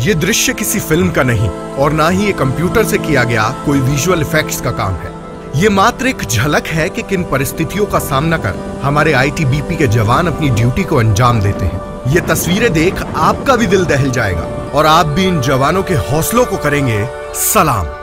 ये दृश्य किसी फिल्म का नहीं और ना ही ये कंप्यूटर से किया गया कोई विजुअल इफेक्ट्स का काम है। ये मात्र एक झलक है कि किन परिस्थितियों का सामना कर हमारे आईटीबीपी के जवान अपनी ड्यूटी को अंजाम देते हैं। ये तस्वीरें देख आपका भी दिल दहल जाएगा और आप भी इन जवानों के हौसलों को करेंगे सलाम।